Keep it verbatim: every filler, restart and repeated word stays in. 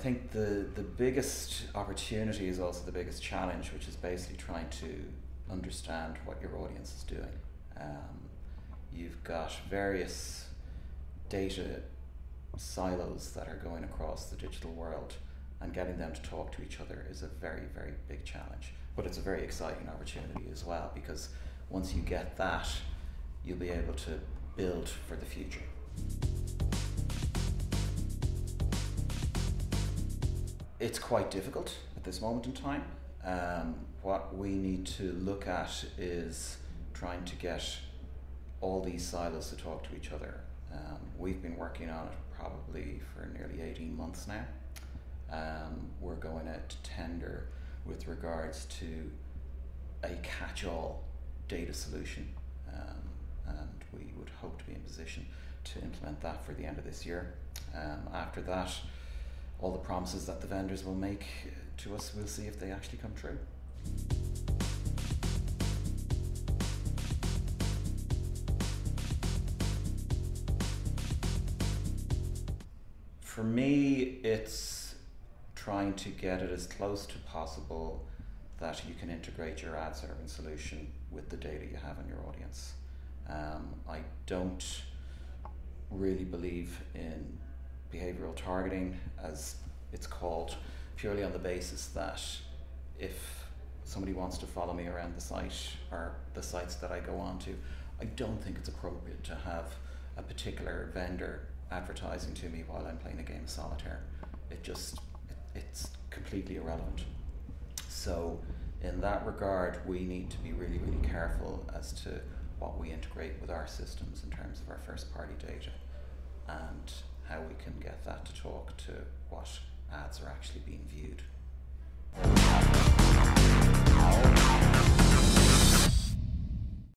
think the, the biggest opportunity is also the biggest challenge, which is basically trying to understand what your audience is doing. Um, you've got various data silos that are going across the digital world, and getting them to talk to each other is a very, very big challenge. But it's a very exciting opportunity as well, because once you get that, you'll be able to build for the future. It's quite difficult at this moment in time. Um, what we need to look at is trying to get all these silos to talk to each other. Um, we've been working on it probably for nearly eighteen months now. Um, we're going out to tender with regards to a catch-all data solution, um, and we would hope to be in position to implement that for the end of this year. Um, after that, all the promises that the vendors will make to us, we'll see if they actually come true. For me, it's trying to get it as close to possible that you can integrate your ad serving solution with the data you have on your audience. Um, I don't really believe in behavioral targeting, as it's called, purely on the basis that if somebody wants to follow me around the site or the sites that I go on to, I don't think it's appropriate to have a particular vendor advertising to me while I'm playing a game of solitaire. It just, it, it's completely irrelevant. So in that regard, we need to be really, really careful as to what we integrate with our systems in terms of our first party data, and how we can get that to talk to what ads are actually being viewed.